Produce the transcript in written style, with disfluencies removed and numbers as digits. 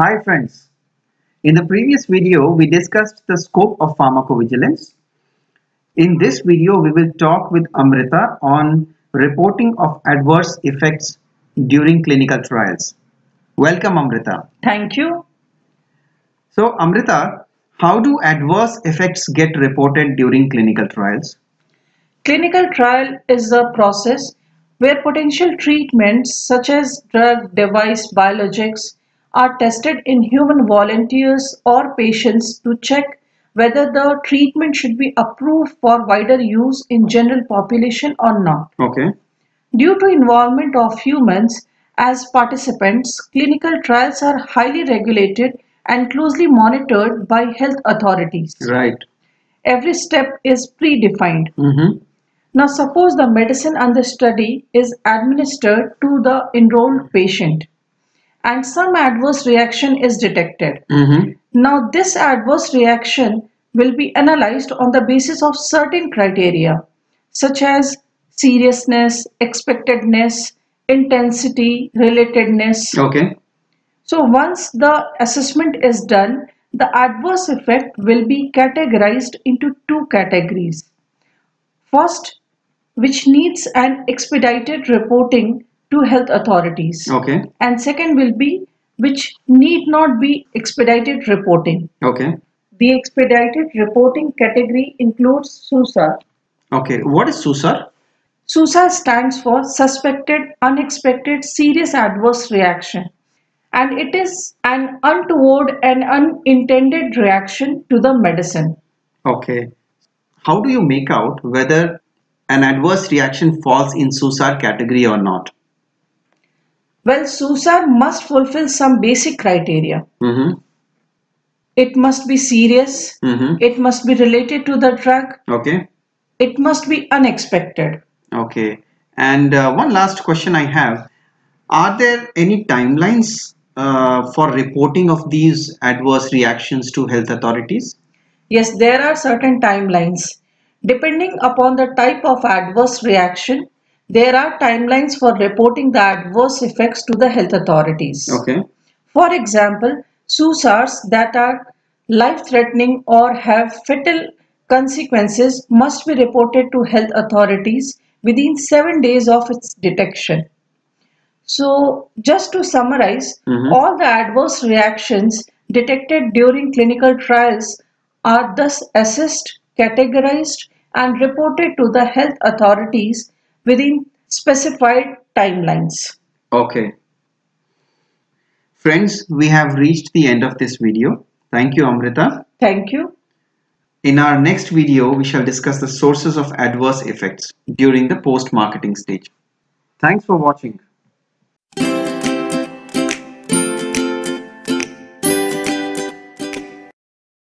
Hi friends, in the previous video we discussed the scope of pharmacovigilance. In this video we will talk with Amrita on reporting of adverse effects during clinical trials. Welcome Amrita. Thank you. So Amrita, how do adverse effects get reported during clinical trials? Clinical trial is a process where potential treatments such as drug, device, biologics are tested in human volunteers or patients to check whether the treatment should be approved for wider use in general population or not. Okay. Due to involvement of humans as participants, clinical trials are highly regulated and closely monitored by health authorities. Right. Every step is predefined. Mm-hmm. Now suppose the medicine under study is administered to the enrolled patient and some adverse reaction is detected. Mm-hmm. Now this adverse reaction will be analyzed on the basis of certain criteria such as seriousness, expectedness, intensity, relatedness. Okay. So once the assessment is done, the adverse effect will be categorized into two categories. First, which needs an expedited reporting to health authorities. Okay. And second will be which need not be expedited reporting. Okay. The expedited reporting category includes SUSAR. Okay. What is SUSAR? SUSAR stands for Suspected Unexpected Serious Adverse Reaction, and it is an untoward and unintended reaction to the medicine. Okay. How do you make out whether an adverse reaction falls in SUSAR category or not? Well, SUSAR must fulfill some basic criteria. Mm-hmm. It must be serious. Mm-hmm. It must be related to the drug. Okay. It must be unexpected. Okay. And one last question I have. Are there any timelines for reporting of these adverse reactions to health authorities? Yes, there are certain timelines. Depending upon the type of adverse reaction, there are timelines for reporting the adverse effects to the health authorities. Okay. For example, SUSARs that are life-threatening or have fatal consequences must be reported to health authorities within 7 days of its detection. So, just to summarize, mm-hmm. all the adverse reactions detected during clinical trials are thus assessed, categorized, and reported to the health authorities within specified timelines. Okay. Friends, we have reached the end of this video. Thank you, Amrita. Thank you. In our next video, we shall discuss the sources of adverse effects during the post-marketing stage. Thanks for watching.